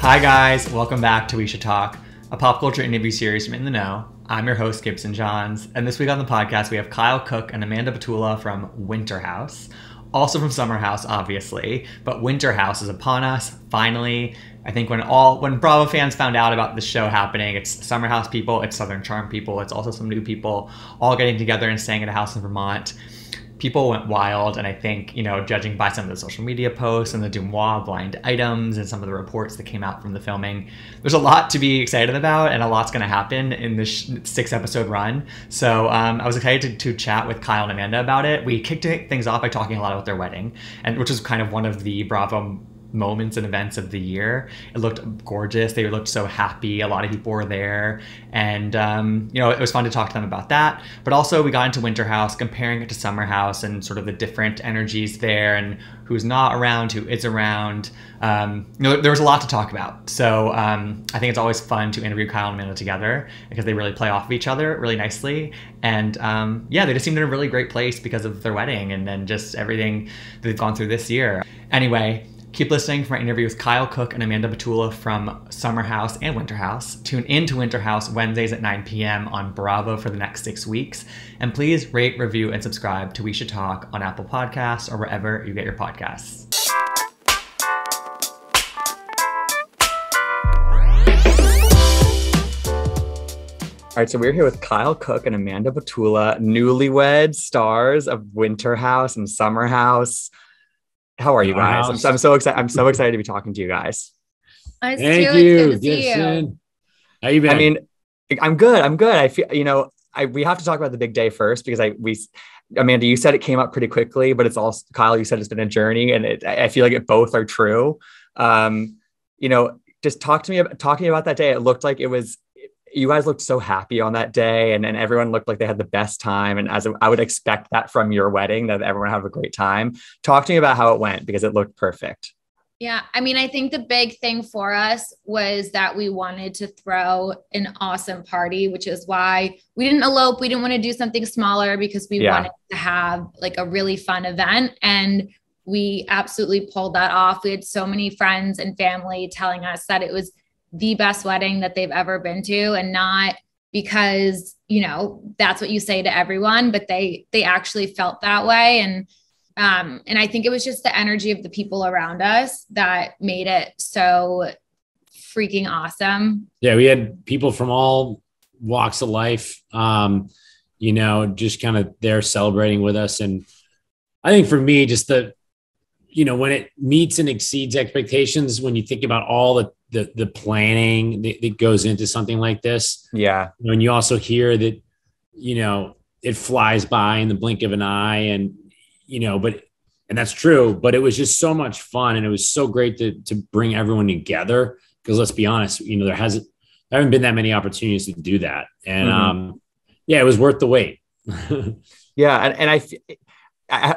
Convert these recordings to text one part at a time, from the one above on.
Hi guys, welcome back to We Should Talk, a pop culture interview series from In The Know. I'm your host, Gibson Johns, and this week on the podcast we have Kyle Cooke and Amanda Batula from Winter House. Also from Summer House, obviously, but Winter House is upon us, finally. I think when Bravo fans found out about this show happening, it's Summer House people, it's Southern Charm people, it's also some new people all getting together and staying at a house in Vermont. People went wild, and I think, you know, judging by some of the social media posts and the Deuxmoi blind items and some of the reports that came out from the filming, there's a lot to be excited about, and a lot's going to happen in this 6-episode run. So I was excited to chat with Kyle and Amanda about it. We kicked things off by talking a lot about their wedding, and which was kind of one of the Bravo moments and events of the year. It looked gorgeous. They looked so happy. A lot of people were there, and you know, it was fun to talk to them about that. But also, we got into Winter House, comparing it to Summer House, and sort of the different energies there, and who's not around, who is around. You know, there was a lot to talk about. So I think it's always fun to interview Kyle and Amanda together because they really play off of each other really nicely. And yeah, they just seemed in a really great place because of their wedding and then just everything they've gone through this year. Anyway. Keep listening for my interview with Kyle Cooke and Amanda Batula from Summer House and Winter House. Tune in to Winter House Wednesdays at 9 p.m. on Bravo for the next 6 weeks. And please rate, review, and subscribe to We Should Talk on Apple Podcasts or wherever you get your podcasts. All right, so we're here with Kyle Cooke and Amanda Batula, newlywed stars of Winter House and Summer House. How are you guys? I'm so excited. I'm so excited to be talking to you guys. Thank you. Good to see you. How you been? I mean, I'm good. I'm good. I feel, you know, we have to talk about the big day first because Amanda, you said it came up pretty quickly, but it's also, Kyle, you said it's been a journey, and I feel like it both are true. You know, just talk to me about that day. It looked like it was. You guys looked so happy on that day, and everyone looked like they had the best time. And as I would expect that from your wedding, that everyone had a great time. Talk to me about how it went, because it looked perfect. Yeah. I mean, I think the big thing for us was that we wanted to throw an awesome party, which is why we didn't elope. We didn't want to do something smaller because we wanted to have like a really fun event. And we absolutely pulled that off. We had so many friends and family telling us that it was the best wedding that they've ever been to, and not because, you know, that's what you say to everyone, but they actually felt that way. And I think it was just the energy of the people around us that made it so freaking awesome. Yeah. We had people from all walks of life, you know, just kind of there celebrating with us. And I think for me, just you know, when it meets and exceeds expectations, when you think about all the planning that goes into something like this. Yeah. And you also hear that, you know, it flies by in the blink of an eye, and, you know, and that's true, but it was just so much fun. And it was so great to bring everyone together. Cause let's be honest, you know, there haven't been that many opportunities to do that. And yeah, it was worth the wait. Yeah. And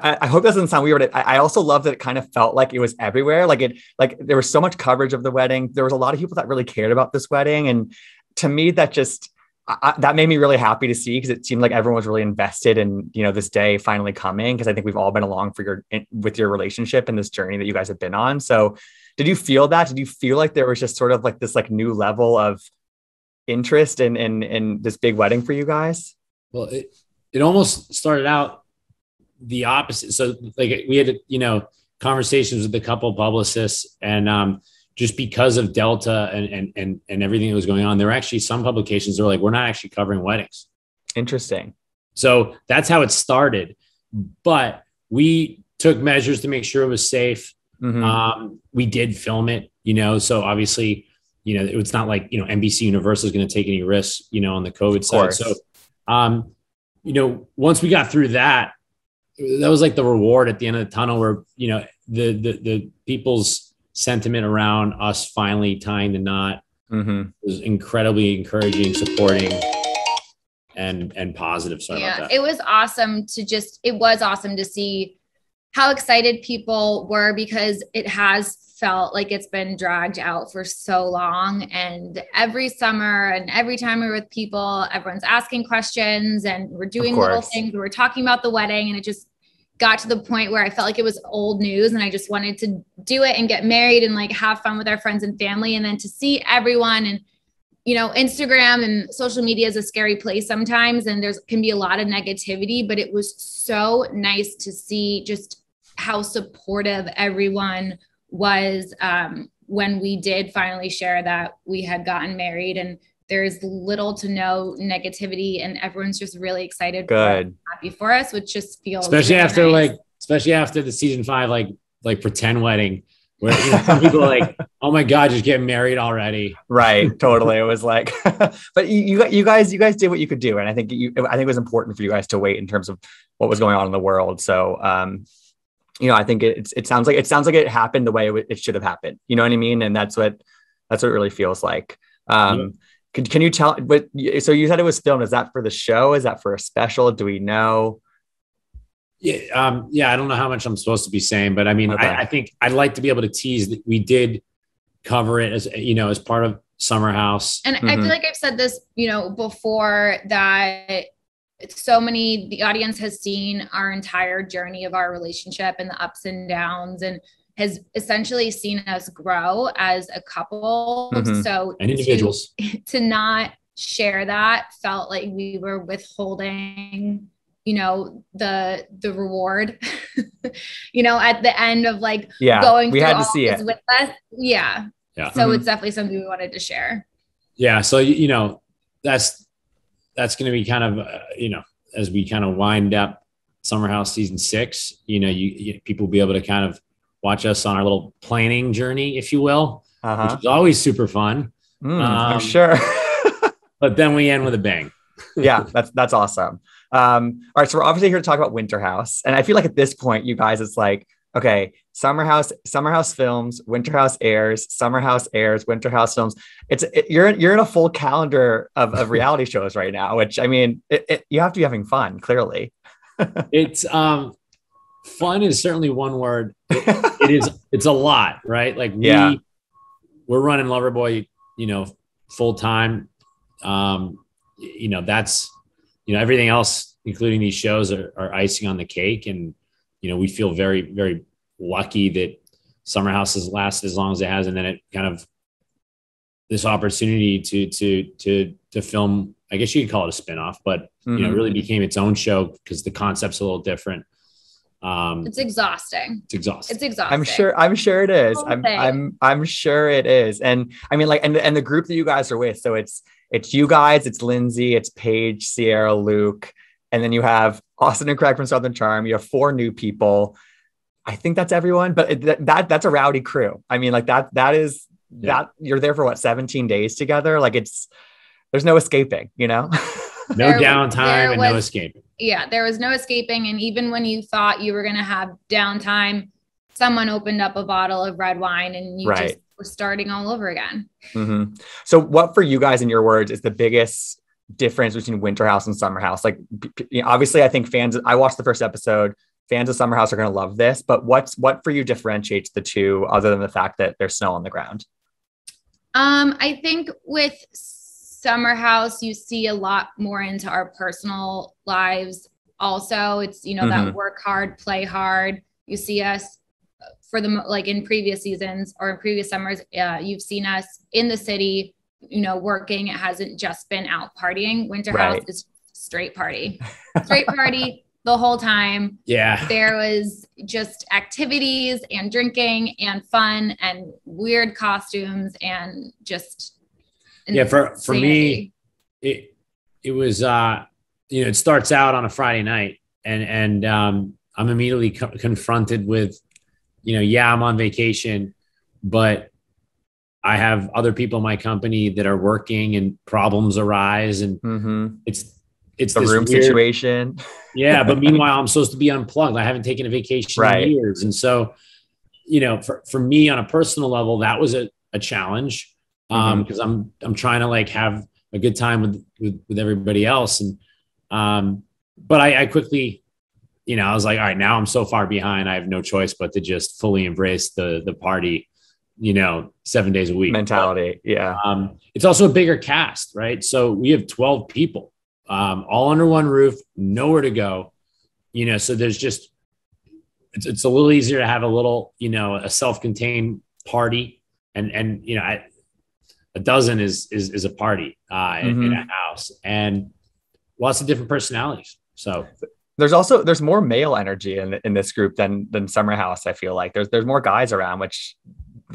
I hope that doesn't sound weird. I also love that it kind of felt like it was everywhere. Like there was so much coverage of the wedding. There was a lot of people that really cared about this wedding. And to me, that just, that made me really happy to see, because it seemed like everyone was really invested in, you know, this day finally coming. Cause I think we've all been along with your relationship and this journey that you guys have been on. So did you feel that? Did you feel like there was just sort of like this like new level of interest in this big wedding for you guys? Well, it almost started out the opposite. So like we had, you know, conversations with the couple publicists, and just because of Delta and everything that was going on, there were actually some publications that were like, we're not actually covering weddings. Interesting. So that's how it started. But we took measures to make sure it was safe. We did film it, you know, so obviously, you know, it's not like, you know, NBC Universal is going to take any risks, you know, on the COVID side. So, you know, once we got through that, that was like the reward at the end of the tunnel, where, you know, the people's sentiment around us finally tying the knot was incredibly encouraging, supporting, and positive. Sorry about that. It was awesome to see how excited people were, because it has felt like it's been dragged out for so long. And every summer and every time we're with people, everyone's asking questions, and we're doing little things. We're talking about the wedding, and it just got to the point where I felt like it was old news and I just wanted to do it and get married and like have fun with our friends and family. And then to see everyone, and you know, Instagram and social media is a scary place sometimes, and there can be a lot of negativity, but it was so nice to see just how supportive everyone was when we did finally share that we had gotten married. And there's little to no negativity, and everyone's just really excited. Good. Happy for us, which just feels especially really after nice. Like especially after the season 5 like pretend wedding. Where, you know, some people are like, oh my God, just get married already. Right. Totally. It was like, but you guys did what you could do. And I think it was important for you guys to wait in terms of what was going on in the world. So, you know, I think it sounds like it happened the way it should have happened. You know what I mean? And that's what it really feels like. Mm-hmm. Can you tell, but so you said it was filmed. Is that for the show? Is that for a special? Do we know? Yeah. Yeah. I don't know how much I'm supposed to be saying, but I mean, okay. I think I'd like to be able to tease that we did cover it as, you know, as part of Summer House. And mm-hmm. I feel like I've said this, you know, before, that so many, the audience has seen our entire journey of our relationship and the ups and downs, and has essentially seen us grow as a couple. Mm-hmm. So and individuals to not share that felt like we were withholding, you know, the reward, you know, at the end of like, yeah, going through all this with us. Yeah. Yeah. So mm-hmm. It's definitely something we wanted to share. Yeah. So, you know, that's going to be kind of, you know, as we kind of wind up Summer House season 6, you know, you people will be able to kind of watch us on our little planning journey, if you will, which is always super fun. I'm sure. But then we end with a bang. Yeah. That's awesome. All right. So we're obviously here to talk about Winter House. And I feel like at this point, you guys, it's like, okay, Summer House films, Winter House airs, Summer House airs, Winter House films. You're in a full calendar of reality shows right now, which, I mean, you have to be having fun, clearly. It's, fun is certainly one word. It's a lot, right? Like we're running Loverboy, you know, full time. You know, that's, you know, everything else, including these shows, are icing on the cake. And, you know, we feel very, very lucky that Summer House has lasted as long as it has. And then it kind of this opportunity to film, I guess you could call it a spinoff, but mm-hmm. you know, it really became its own show because the concept's a little different. It's exhausting. It's exhausting. I'm sure it is. I'm sure it is. And I mean, like, and the group that you guys are with, so it's you guys, it's Lindsay, it's Paige, Sierra, Luke. And then you have Austin and Craig from Southern Charm. You have 4 new people. I think that's everyone, but that's a rowdy crew. I mean, like that you're there for what, 17 days together. Like there's no escaping, you know? No downtime and no escaping. Yeah. There was no escaping. And even when you thought you were going to have downtime, someone opened up a bottle of red wine and you just were starting all over again. Mm-hmm. So what, for you guys, in your words, is the biggest difference between Winter House and Summer House? Like, obviously I think I watched the first episode, fans of Summer House are going to love this, but what for you differentiates the two other than the fact that there's snow on the ground? I think with Summer House, you see a lot more into our personal lives. Also, it's, you know, mm-hmm. that work hard, play hard. You see us for like in previous seasons or in previous summers, you've seen us in the city, you know, working. It hasn't just been out partying. Winter House is straight party the whole time. Yeah. There was just activities and drinking and fun and weird costumes and just, yeah, for me, it was, you know, it starts out on a Friday night and I'm immediately confronted with, you know, I'm on vacation, but I have other people in my company that are working and problems arise. And mm-hmm. it's the room weird situation. Yeah. But meanwhile, I'm supposed to be unplugged. I haven't taken a vacation in years. And so, you know, for me on a personal level, that was a challenge. Because I'm trying to like have a good time with everybody else. And, but I quickly, you know, I was like, all right, now I'm so far behind. I have no choice but to just fully embrace the party, you know, 7 days a week mentality. But, yeah. It's also a bigger cast, right? So we have 12 people, all under one roof, nowhere to go, you know, so there's just it's a little easier to have a little, you know, a self-contained party, and you know, a dozen is a party in a house, and lots of different personalities. So there's more male energy in this group than Summer House. I feel like there's more guys around, which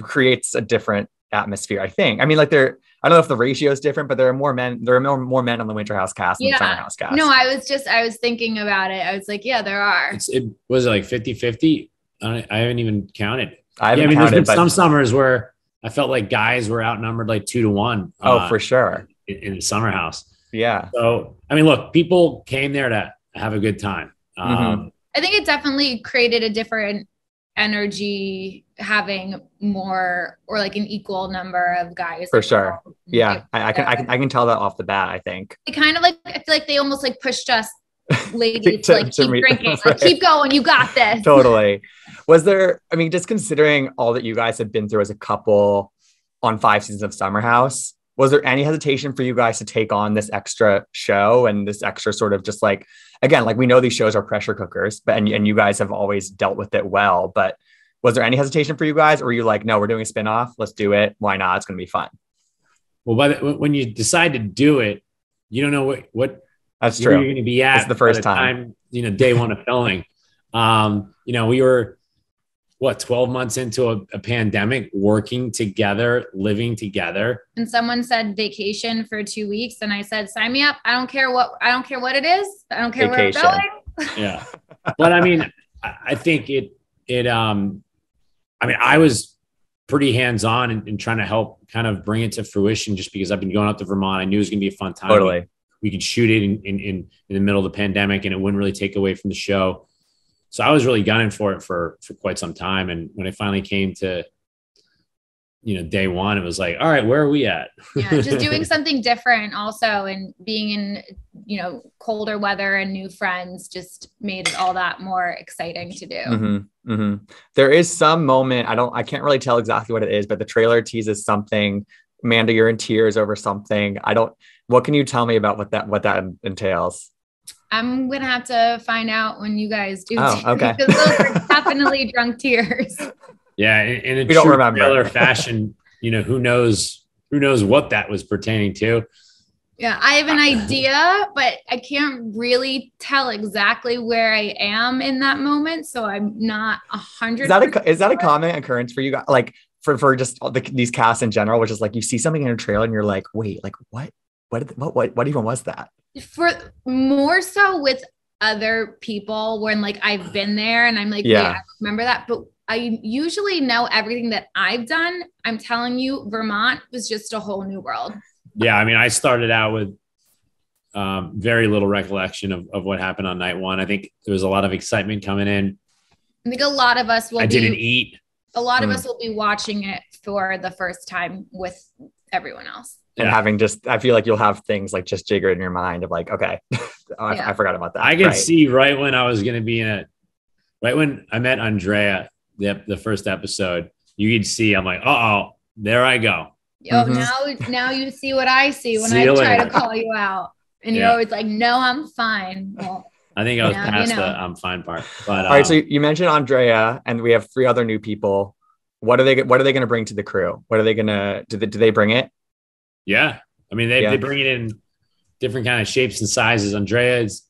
creates a different atmosphere, I think. I mean, like I don't know if the ratio is different, but there are more men. There are more men on the Winter House cast than the Summer House cast. No, I was thinking about it. I was like, yeah, there are. It was like 50-50. I haven't even counted. I mean, there's been some summers where I felt like guys were outnumbered like 2-1. Oh, for sure. In the Summer House. Yeah. So, I mean, look, people came there to have a good time. I think it definitely created a different energy having more, or like an equal number of guys. For sure. Yeah. I can tell that off the bat, I think. It kind of like, I feel like they almost like pushed us ladies to like keep drinking, right. Like, keep going, you got this. Totally. Was there, I mean, just considering all that you guys have been through as a couple on 5 seasons of Summer House, was there any hesitation for you guys to take on this extra show and this extra sort of just like, again, like we know these shows are pressure cookers, but, and you guys have always dealt with it well, but was there any hesitation for you guys? Or were you like, no, we're doing a spinoff. Let's do it. Why not? It's going to be fun. Well, when you decide to do it, you don't know what that's true. You're going to be at. It's the first time, you know, day one of filming. You know, we were 12 months into a pandemic, working together, living together. And someone said vacation for 2 weeks, and I said, "Sign me up! I don't care what it is. I don't care vacation. Where we're going." Yeah, but I mean, I think it. I mean, I was pretty hands-on and trying to help kind of bring it to fruition, just because I've been going out to Vermont. I knew it was going to be a fun time. Totally. We could shoot it in the middle of the pandemic and it wouldn't really take away from the show. So I was really gunning for it for quite some time. And when it finally came to, you know, day one, it was like, all right, where are we at? Yeah, just doing something different also, and being in, you know, colder weather and new friends just made it all that more exciting to do. Mm-hmm, mm-hmm. There is some moment, I can't really tell exactly what it is, but the trailer teases something. Amanda, you're in tears over something. What can you tell me about what that entails? I'm going to have to find out when you guys do. Oh, okay. Because those are definitely drunk tears. Yeah. In a we true trailer fashion, you know, who knows what that was pertaining to. Yeah. I have an idea, but I can't really tell exactly where I am in that moment. So I'm not 100%. Is that a common occurrence for you guys? Like for just these casts in general, which is like, you see something in a trailer and you're like, wait, like what even was that? For more so with other people, when like I've been there and I'm like, yeah, I remember that, but I usually know everything that I've done. I'm telling you, Vermont was just a whole new world. Yeah, I mean, I started out with very little recollection of what happened on night one. I think there was a lot of excitement coming in. I think a lot of us will. I didn't eat. A lot of us will be watching it for the first time with everyone else. And having I feel like you'll have things like just jiggered in your mind of like, okay, I forgot about that. I could see right when I was going to be in it, right when I met Andrea, the first episode, you could see, I'm like, uh-oh, there I go. Oh, now you see what I see when I try to call you out. And you're always like, no, I'm fine. Well, I think I was past the I'm fine part. But, all right, so you mentioned Andrea and we have 3 other new people. What are they going to bring to the crew? What are they going to do they bring it? Yeah. I mean, they bring it in different kind of shapes and sizes. Andrea is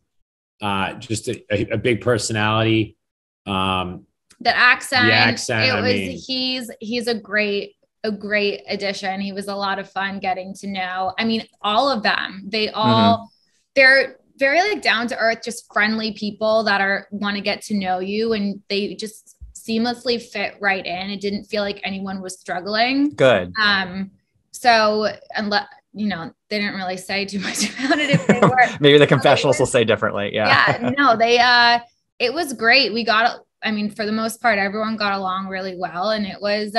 just a big personality. The accent. He's a great addition. He was a lot of fun getting to know. I mean, all of them, they're very like down to earth, just friendly people that want to get to know you. And they just seamlessly fit right in. It didn't feel like anyone was struggling. Good. So, unless, you know, they didn't really say too much about it if they were. Maybe the confessionals will say differently. Yeah. Yeah. No, it was great. For the most part, everyone got along really well. And it was,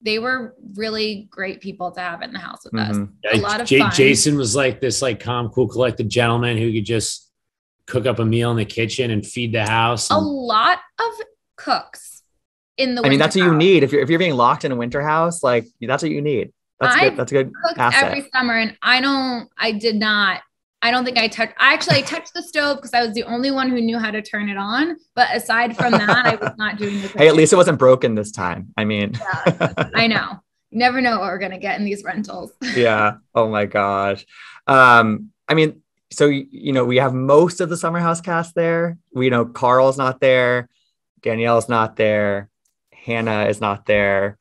they were really great people to have in the house with us. Yeah, a lot of fun. Jason was like this, like calm, cool, collected gentleman who could just cook up a meal in the kitchen and feed the house. A lot of cooks in the winter. I mean, that's what you need. If you're being locked in a winter house, like that's what you need. That's good. That's a good asset. Every summer, and I did not. I don't think I touched. Actually, I touched the stove because I was the only one who knew how to turn it on. But aside from that, I was not doing the. Hey, at least it wasn't broken this time. I mean, yeah, I know. You never know what we're gonna get in these rentals. Yeah. Oh my gosh. I mean, so you know, we have most of the Summer House cast there. We know Carl's not there. Danielle's not there. Hannah is not there.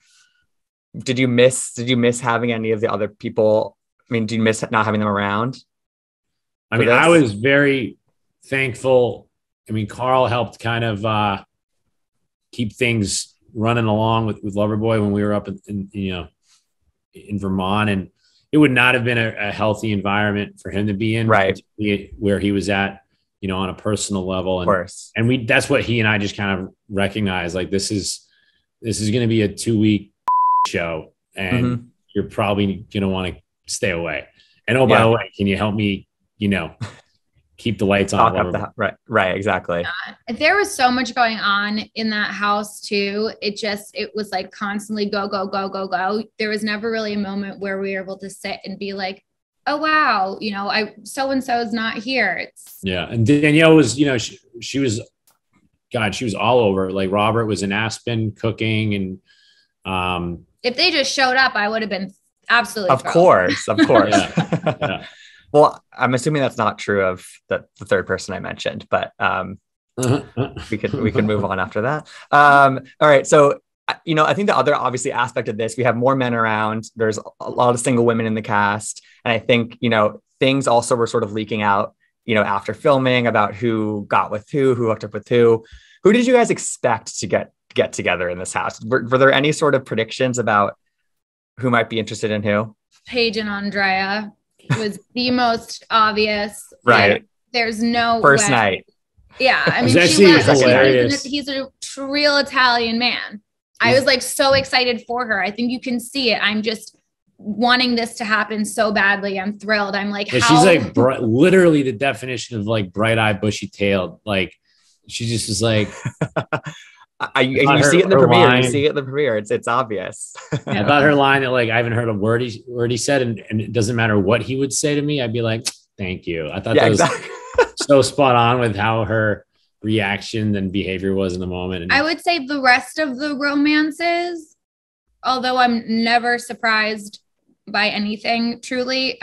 Did you miss having any of the other people? I mean, do you miss not having them around? I mean, I was very thankful. I mean, Carl helped kind of keep things running along with Loverboy when we were up in Vermont, and it would not have been a healthy environment for him to be in, right? Where he was at, you know, on a personal level, and of course. And that's what he and I just kind of recognized. Like, this is going to be a 2-week show, and mm-hmm. You're probably going to want to stay away. And by the way, can you help me? You know, keep the lights on. Right, exactly. Yeah. There was so much going on in that house too. It was like constantly go, go, go, go, go. There was never really a moment where we were able to sit and be like, oh, wow, you know, so-and-so is not here. Yeah. And Danielle was, you know, she was all over. Like Robert was in Aspen cooking. And if they just showed up, I would have been absolutely. Of course. Yeah. Yeah. Well, I'm assuming that's not true of the third person I mentioned, but we could move on after that. All right. So, you know, I think the other obviously aspect of this, we have more men around. There's a lot of single women in the cast. And I think, you know, things also were sort of leaking out, you know, after filming about who got with who hooked up with who. Who did you guys expect to get together in this house? Were there any sort of predictions about who might be interested in who? Paige and Andrea. Was the most obvious. Right. Like, there's no first way. Night. Yeah. I mean, he's a real Italian man. I was like so excited for her. I think you can see it. I'm just wanting this to happen so badly. I'm thrilled. I'm like, she's like literally the definition of like bright-eyed, bushy-tailed. Like she just is like. You see it in the premiere. It's obvious. Yeah, about her line that like I haven't heard a word he said, and it doesn't matter what he would say to me, I'd be like, thank you. I thought that was so spot on with how her reaction and behavior was in the moment. And I would say the rest of the romances, although I'm never surprised by anything, truly,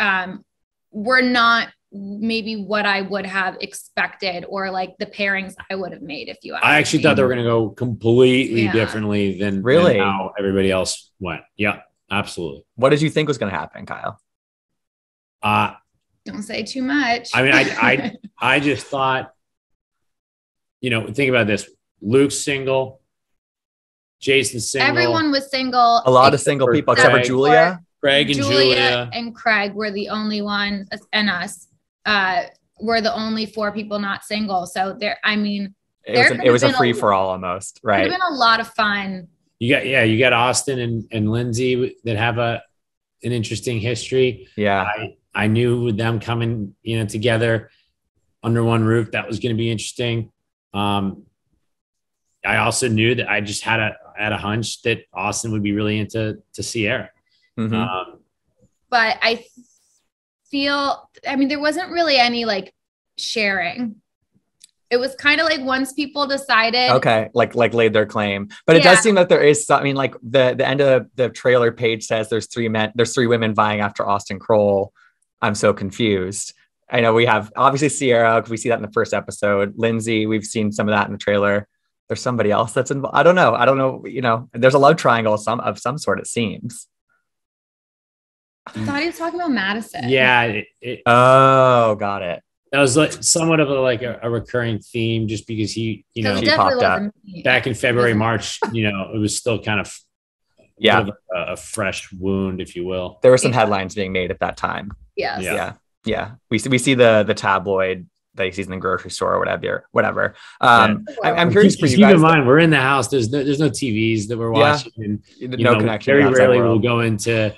were not maybe what I would have expected or like the pairings I would have made if you asked. I actually thought they were going to go completely differently than how everybody else went. Yeah, absolutely. What did you think was going to happen, Kyle? Don't say too much. I mean, I just thought, you know, think about this. Luke's single. Jason's single. Everyone was single. A lot of single people except for Julia. Craig and Julia. And Craig were the only ones, and us. We're the only four people not single, so there. I mean, it was a free for all almost, right? It's been a lot of fun. You got Austin and Lindsay that have an interesting history. Yeah, I knew with them coming, you know, together under one roof that was going to be interesting. I also knew that I just had a hunch that Austin would be really into Sierra, mm-hmm. But I mean, there wasn't really any like sharing. It was kind of like once people decided. Okay. Like laid their claim, but it does seem that there is some, I mean, like the end of the trailer, Paige says there's three women vying after Austin Kroll. I'm so confused. I know we have obviously Sierra. We see that in the first episode, Lindsay, we've seen some of that in the trailer. There's somebody else that's involved. I don't know. You know, there's a love triangle of some sort. It seems. I thought he was talking about Madison. Yeah. Got it. That was like somewhat of a recurring theme, just because he, you know, he popped up back in February, March. You know, it was still kind of a fresh wound, if you will. There were some headlines being made at that time. Yes. Yeah. We see the tabloid that he sees in the grocery store or whatever. I'm curious for you guys. Keep in mind, we're in the house. There's no TVs that we're watching. Yeah. And, no connection. Very rarely we'll go into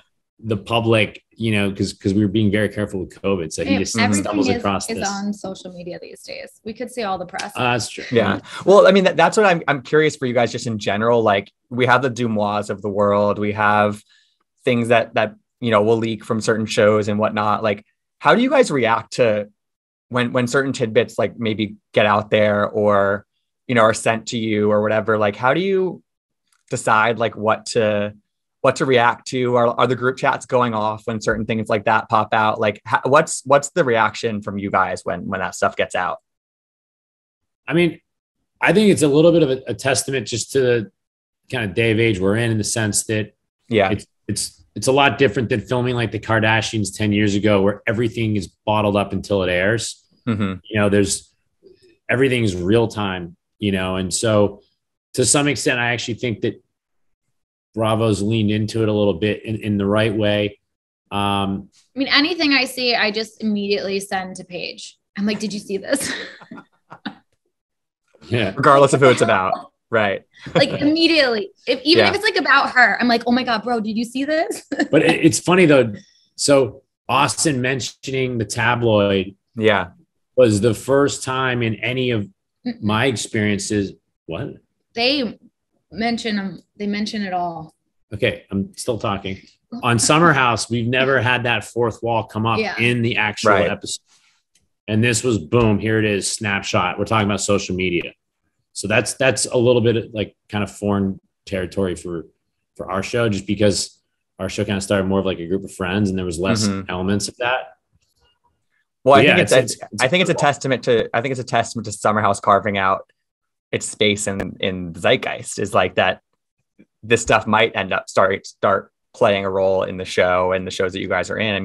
the public, you know, because we were being very careful with COVID, so he just stumbles across this. Everything is on social media these days. We could see all the press. That's true. Yeah. Well, I mean, that's what I'm curious for you guys, just in general. Like, we have the Deuxmois of the world. We have things that you know will leak from certain shows and whatnot. Like, How do you guys react to when certain tidbits like maybe get out there or, you know, are sent to you or whatever? Like, how do you decide like what to react to? Are the group chats going off when certain things like that pop out? Like, what's the reaction from you guys when that stuff gets out? I mean, I think it's a little bit of a testament just to the kind of day of age we're in the sense that, yeah, it's a lot different than filming like the Kardashians 10 years ago, where everything is bottled up until it airs. Mm-hmm. You know, everything's real time, you know? And so to some extent, I actually think that Bravo's leaned into it a little bit in the right way. I mean, anything I see, I just immediately send to Paige. I'm like, did you see this? Yeah. Regardless of who it's about. Right. Like immediately, if it's like about her, I'm like, oh my God, bro, did you see this? But it's funny though. So Austin mentioning the tabloid was the first time in any of my experiences. What? They mention it all. Okay. I'm still talking. On Summer House, we've never had that fourth wall come up in the actual episode. And this was boom. Here it is. Snapshot. We're talking about social media. So that's a little bit like kind of foreign territory for our show, just because our show kind of started more of like a group of friends and there was less elements of that. Well, I think it's a testament to Summer House carving out its space in the zeitgeist, is like that this stuff might end up start playing a role in the show and the shows that you guys are in. I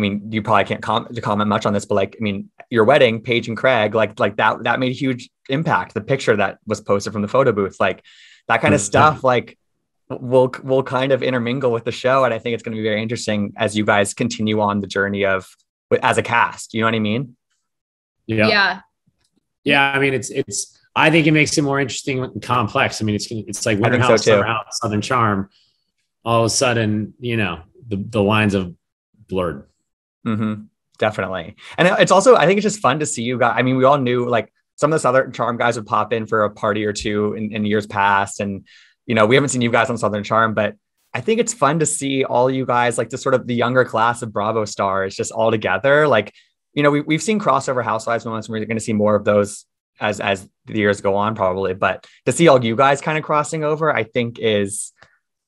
mean, you probably can't comment much on this, but like, I mean, your wedding, Paige and Craig, like that made a huge impact. The picture that was posted from the photo booth, like that kind of stuff, like will kind of intermingle with the show. And I think it's going to be very interesting as you guys continue on the journey as a cast, you know what I mean? Yeah. Yeah. Yeah. I mean, I think it makes it more interesting and complex. I mean, it's like Winter House, Summer House, Southern Charm, all of a sudden, you know, the lines have blurred. Mm-hmm. Definitely. And it's also, I think it's just fun to see you guys. I mean, we all knew like some of the Southern Charm guys would pop in for a party or two in years past. And, you know, we haven't seen you guys on Southern Charm, but I think it's fun to see all you guys, like the sort of the younger class of Bravo stars just all together. Like, you know, we've seen crossover housewives moments, and we're going to see more of those as the years go on probably. But to see all you guys kind of crossing over, I think is,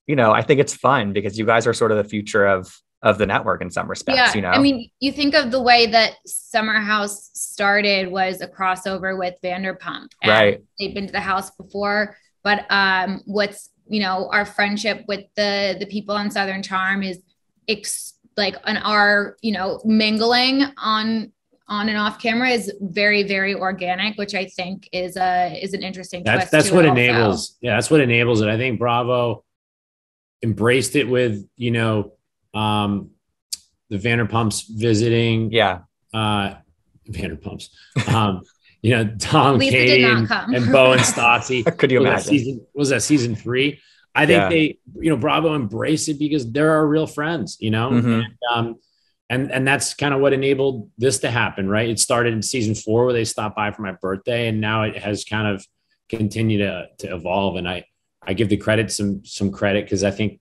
you know, I think it's fun because you guys are sort of the future of the network in some respects, you know? I mean, you think of the way that Summer House started was a crossover with Vanderpump. And they've been to the house before, but what's, you know, our friendship with the people on Southern Charm is mingling on and off camera is very, very organic, which I think is an interesting twist. That's what enables. Yeah. That's what enables it. I think Bravo embraced it with, you know, the Vanderpumps visiting, you know, Tom Kane and Bo and Stassi. Could you imagine? Was that season 3? I think they, you know, Bravo embraced it because they're our real friends, you know, and that's kind of what enabled this to happen, right? It started in season 4 where they stopped by for my birthday, and now it has kind of continued to evolve. And I give the credit some credit because I think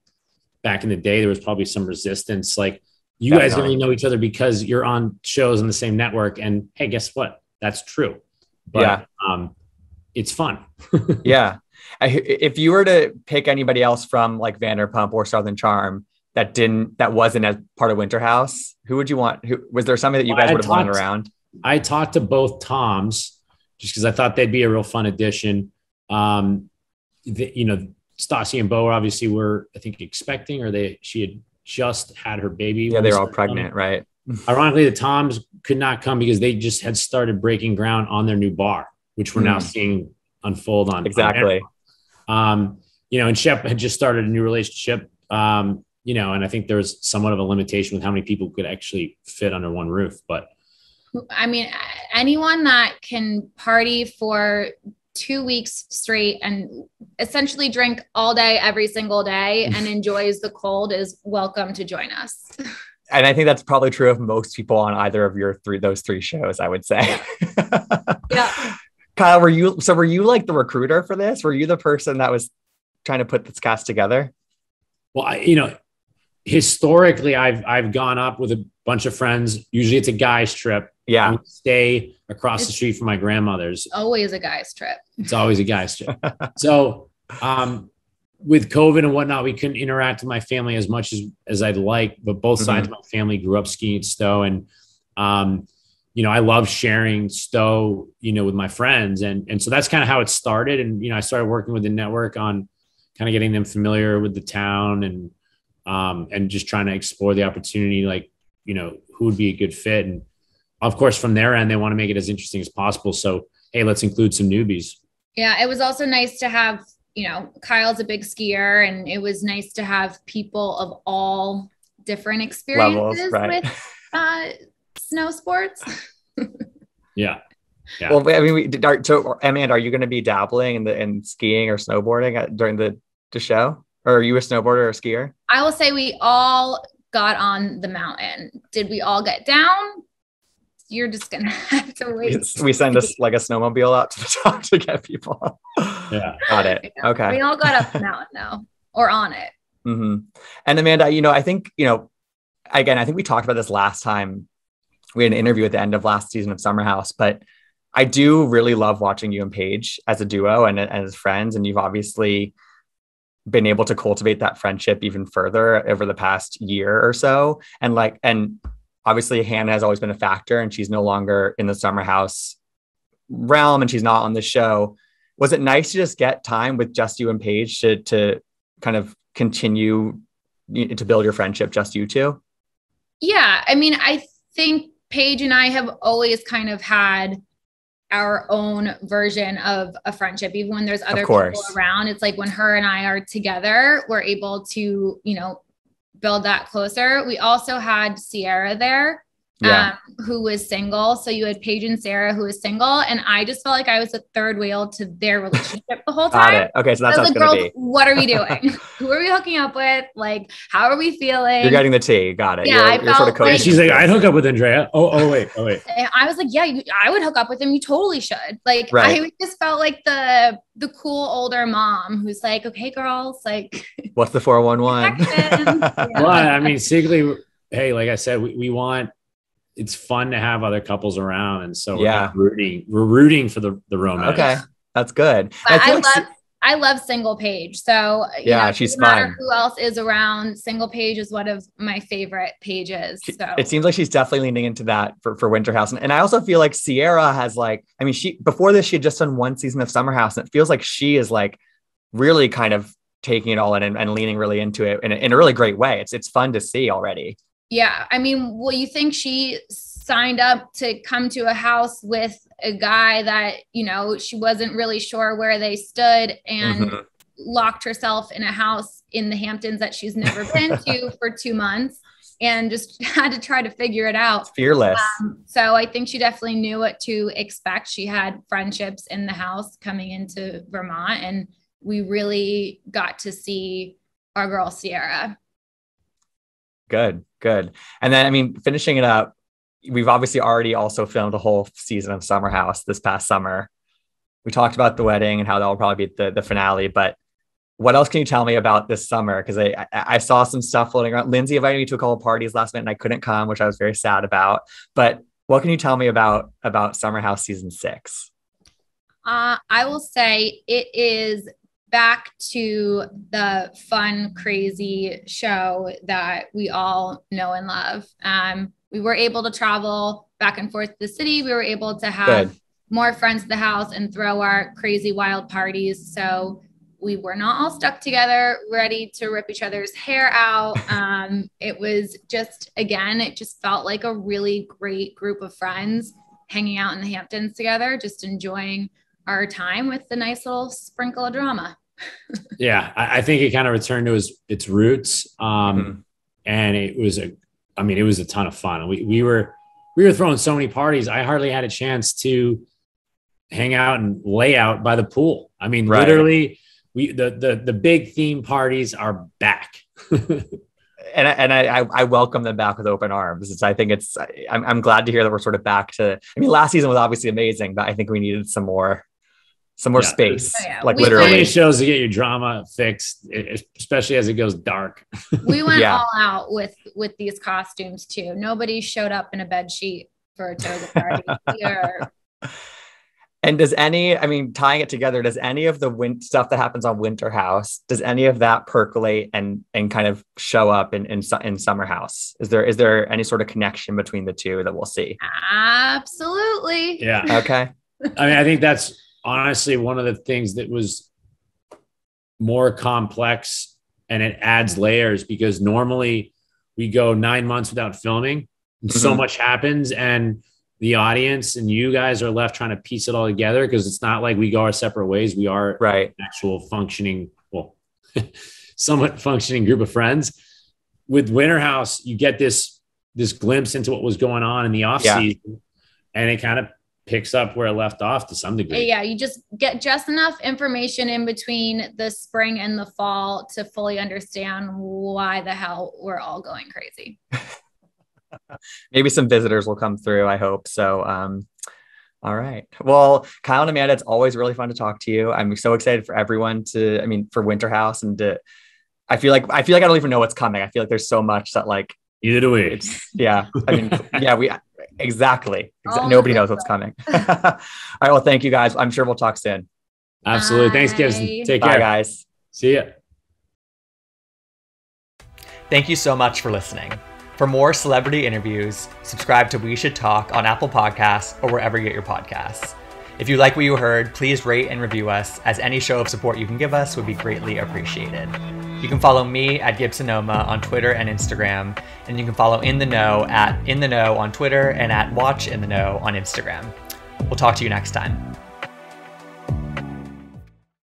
back in the day, there was probably some resistance. Like, you guys only know each other because you're on shows on the same network. And hey, guess what? That's true. But it's fun. If you were to pick anybody else from like Vanderpump or Southern Charm that wasn't as part of Winter House, who would you want? Was there somebody that you guys would have wanted around? I talked to both Toms just because I thought they'd be a real fun addition. You know, Stassi and Bo obviously were, I think, expecting, or she had just had her baby. Yeah, they were all pregnant, right? Ironically, the Toms could not come because they just had started breaking ground on their new bar, which we're now seeing unfold on. Exactly. You know, and Shep had just started a new relationship, you know, and I think there was somewhat of a limitation with how many people could actually fit under one roof. But I mean, anyone that can party for 2 weeks straight and essentially drink all day, every single day, and enjoys the cold is welcome to join us. And I think that's probably true of most people on either of those three shows, I would say. Yeah. Kyle, were you like the recruiter for this? Were you the person that was trying to put this cast together? Well, you know, historically I've gone up with a bunch of friends. Usually it's a guy's trip. Yeah. We stay across the street from my grandmother's. Always a guy's trip. It's always a guy's trip. So with COVID and whatnot, we couldn't interact with my family as much as I'd like, but both sides of my family grew up skiing at Stowe. And, you know, I love sharing Stowe, you know, with my friends. And so that's kind of how it started. And, you know, I started working with the network on kind of getting them familiar with the town and just trying to explore the opportunity, like, you know, who would be a good fit. And of course, from their end, they want to make it as interesting as possible. So, hey, let's include some newbies. Yeah. It was also nice to have, you know, Kyle's a big skier, and it was nice to have people of all different experiences with snow sports. Yeah. Yeah. Well, I mean, so Amanda, are you going to be dabbling in skiing or snowboarding during the show? Or are you a snowboarder or a skier? I will say we all got on the mountain. Did we all get down? You're just going to have to wait. We send us like a snowmobile out to the top to get people. Yeah. Got it. Yeah. Okay. We all got up the mountain though, or on it. Mm-hmm. And Amanda, you know, I think, you know, again, I think we talked about this last time. We had an interview at the end of last season of Summer House, but I do really love watching you and Paige as a duo and as friends. And you've obviously been able to cultivate that friendship even further over the past year or so. And like, and obviously Hannah has always been a factor, and she's no longer in the Summer House realm and she's not on the show. Was it nice to just get time with just you and Paige to kind of continue to build your friendship, just you two? Yeah. I mean, I think Paige and I have always kind of had our own version of a friendship, even when there's other people around. It's like when her and I are together, we're able to, you know, build that closer. We also had Sierra there, who was single. So you had Paige and Sierra, who was single. And I just felt like I was a third wheel to their relationship the whole time. Got it. Okay. So that's like, girls, what are we doing? Who are we hooking up with? Like, how are we feeling? You're getting the tea. Got it. Yeah, you're sort of coaching. Like, she's like, I'd hook up with Andrea. Oh, wait. And I was like, yeah, I would hook up with him. You totally should. Like, right. I just felt like the cool older mom who's like, okay, girls, like, what's the 411? Yeah. Well, I mean, secretly, hey, like I said, we want, it's fun to have other couples around. And so we're rooting for the romance. Okay. That's good. But I love single Paige. So you know, she's fun. No matter who else is around, single Paige is one of my favorite pages. So it seems like she's definitely leaning into that for Winter House. And I also feel like Sierra has like, I mean, before this, she had just done one season of Summer House, and it feels like she is like really kind of taking it all in and leaning really into it in a really great way. It's fun to see already. Yeah. I mean, well, you think she signed up to come to a house with a guy that, you know, she wasn't really sure where they stood, and locked herself in a house in the Hamptons that she's never been to for 2 months and just had to try to figure it out. It's fearless. So I think she definitely knew what to expect. She had friendships in the house coming into Vermont, and we really got to see our girl Sierra. Good. And then, I mean, finishing it up, we've obviously already also filmed a whole season of Summer House this past summer. We talked about the wedding and how that'll probably be the finale, but what else can you tell me about this summer? Because I saw some stuff floating around. Lindsay invited me to a couple of parties last night and I couldn't come, which I was very sad about. But what can you tell me about Summer House season 6? I will say it is back to the fun, crazy show that we all know and love. We were able to travel back and forth the city. We were able to have more friends at the house and throw our crazy wild parties. So we were not all stuck together, ready to rip each other's hair out. It was just, again, it just felt like a really great group of friends hanging out in the Hamptons together, just enjoying our time with the nice little sprinkle of drama. Yeah. I think it kind of returned to its roots. And it was it was a ton of fun. We were throwing so many parties. I hardly had a chance to hang out and lay out by the pool. I mean, literally the big theme parties are back. And I welcome them back with open arms. I'm glad to hear that we're sort of back to, I mean, last season was obviously amazing, but I think we needed some more some more space. Oh, yeah. Like literally. So many shows to get your drama fixed, especially as it goes dark. We went all out with these costumes too. Nobody showed up in a bed sheet for a toga party here. And does any, I mean, tying it together, does any of the stuff that happens on Winter House, does any of that percolate and kind of show up in Summer House? Is there any sort of connection between the two that we'll see? Absolutely. Yeah. Okay. I mean, I think that's honestly one of the things that was more complex, and it adds layers, because normally we go 9 months without filming and so much happens, and the audience and you guys are left trying to piece it all together, because it's not like we go our separate ways. We are an actual functioning, well, somewhat functioning group of friends. With Winter House, you get this glimpse into what was going on in the off season, and it kind of picks up where it left off to some degree. Yeah, you just get just enough information in between the spring and the fall to fully understand why the hell we're all going crazy. Maybe some visitors will come through, I hope. So, all right. Well, Kyle and Amanda, it's always really fun to talk to you. I'm so excited for everyone for Winter House, and I feel like I don't even know what's coming. I feel like there's so much that either do we. Yeah. I mean, yeah, we exactly. Nobody knows what's coming. All right. Well, thank you guys. I'm sure we'll talk soon. Absolutely. Bye. Thanks, Gibson. Take care, guys. See ya. Thank you so much for listening. For more celebrity interviews, subscribe to We Should Talk on Apple Podcasts or wherever you get your podcasts. If you like what you heard, please rate and review us, as any show of support you can give us would be greatly appreciated. You can follow me at Gibsonoma on Twitter and Instagram, and you can follow In The Know at In The Know on Twitter and at Watch In The Know on Instagram. We'll talk to you next time.